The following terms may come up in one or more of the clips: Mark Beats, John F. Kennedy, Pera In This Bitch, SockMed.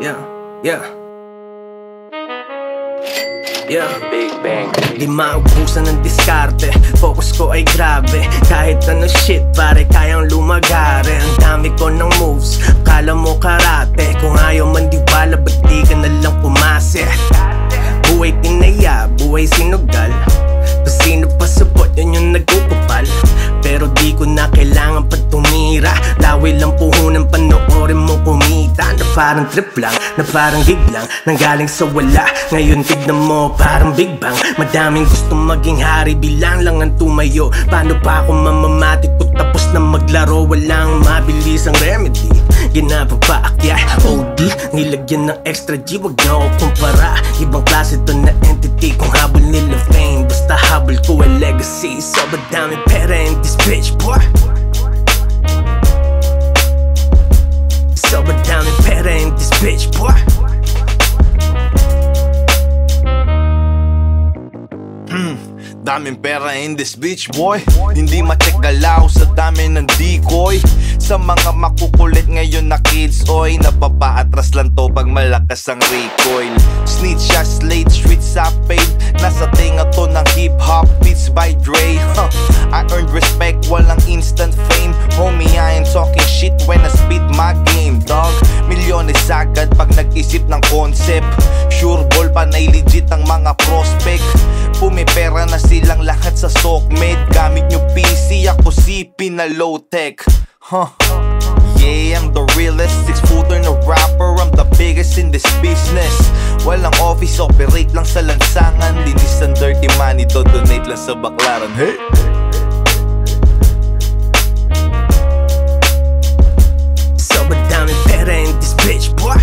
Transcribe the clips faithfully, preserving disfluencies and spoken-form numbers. Yeah, yeah. Yeah. Big bang. Di maubusan ng diskarte, focus ko ay grabe. Kahit ano shit pare, kayang lumagare. Ang dami ko ng moves, akala mo karate. Kung ayaw man diwala, ba't di ka nalang pumase? Buhay tinaya, buhay sinugal. Kung sino pa support, yun yung nagkukupal. Pero di ko na kailangan pa tumira. Lawi lang puhunan, panoorin mo kumita. Na parang trip lang, na parang gig lang, nanggaling sa wala. Ngayon tignan mo parang big bang. Madaming gusto maging hari, bilang lang ang tumayo. Paano pa ako mamamati kung tapos na maglaro? Walang mabilis ang remedy, ginapapaakyat O D, nilagyan ng extra G. Wag na ako kumpara, ibang klase to na entity. Kung habol nila fame, basta habol ko ay legacy. Sobrang daming pera in this bitch, boy. Sobrang daming pera in this bitch, boy. Hmm, daming pera in this bitch, boy. Hindi ma-check galaw sa dami ng decoy. Sa mga makukulit ngayon na kids, oy, napapaatras lang to pag malakas ang recoil. Snitch siya, slate, street sa paid. Nasa tinga to ng hip-hop beats by Dre. huh. I earned respect, walang instant fame. Homie, I ain't talking shit when I spit my game, dog. Milyones agad pag nag-isip ng concept. Sure ball, panay legit ang mga prospect. Pumipera na silang lahat sa SockMed. Gamit nyo P C, ako C P na low-tech. Huh. Yeah, I'm the realest, six-footer na rapper. I'm the biggest in this business. Walang office, operate lang sa lansangan. Linis ang dirty money, dodonate lang sa baklaran. Hey! Sobrang daming pera in this bitch, boy.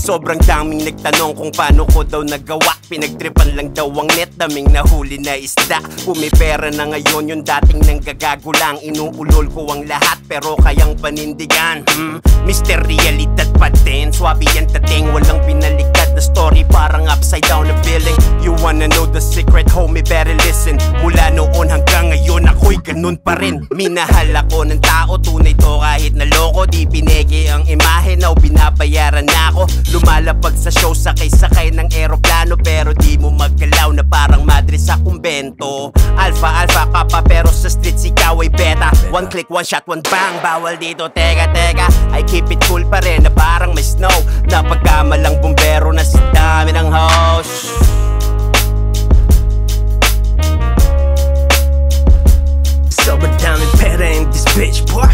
Sobrang daming nagtanong kung paano ko daw nagawa. Pinagtripan lang daw ang net, daming nahuli na isda. Pumipera na ngayon yung dating nanggagago lang. Inuulol ko ang lahat pero kayang panindigan. hmm? Mister Realidad pa din, swabe yan tating. Walang binaliktad na story, parang upside down na feeling. You wanna know the secret, homie, better listen. Mula noon hanggang ngayon, ako'y ganun pa rin. Minahal ako ng tao, tunay to kahit naloko. Di pinege ang imahe, now binabayaran na ako. Lumalapag sa show, sakay-sakay ng aeroplano. Pero di mo magkalaw na parang madre sa kumbento. Alpha-alpha ka pa pero sa street ikaw ay beta. One click, one shot, one bang, bawal dito, teka-teka. I keep it cool pa rin na parang may snow. Napagkamalang bumbero na sa dami ng house. Sobrang daming pera in this bitch, boy.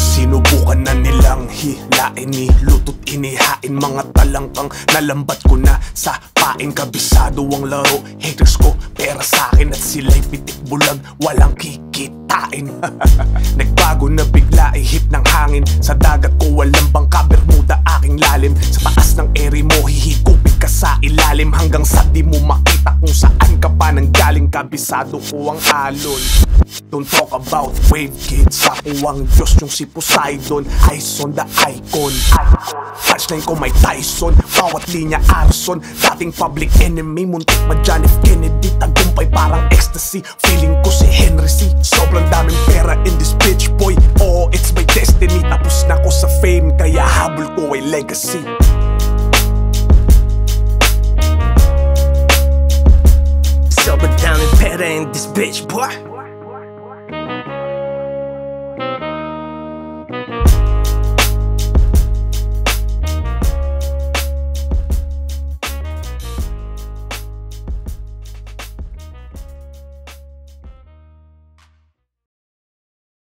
Sinubukan na nilang hilain, nilutot kinihain. Mga talangkang nalambat ko na sa pain. Kabisado ang laro, haters ko pera sa'kin. At sila'y pitik bulag, walang kikitain. Nagbago na bigla, ihip ng hangin. Sa dagat ko walang bangka, bermuda aking lalim. Sa taas ng eri mo, hihigupit ka sa ilalim. Hanggang sa di mo makita kung saan ka pa nang galing. Kabisado ko ang alon. Don't talk about wave kids, ako ang Diyos yung si Poseidon. Ice on the icon, punchline ko may Tyson. Bawat linya arson, dating public enemy. Muntik pa John F. Kennedy, tagumpay parang ecstasy. Feeling ko si Henry C. Sobrang daming pera in this bitch, boy. Oh, it's my destiny, tapos na ko sa fame. Kaya habol ko ay legacy. Sobrang daming pera in this bitch, boy.